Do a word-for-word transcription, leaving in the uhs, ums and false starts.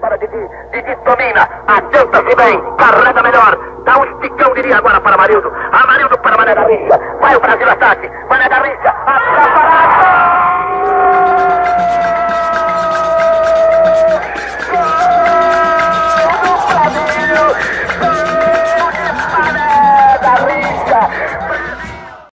Para Didi, Didi domina, adianta-se bem, carrega melhor, dá um esticão, diria agora para Amarildo, Amarildo para Mané Garrincha, vai o Brasil ataque, Mané Garrincha, atrapalha!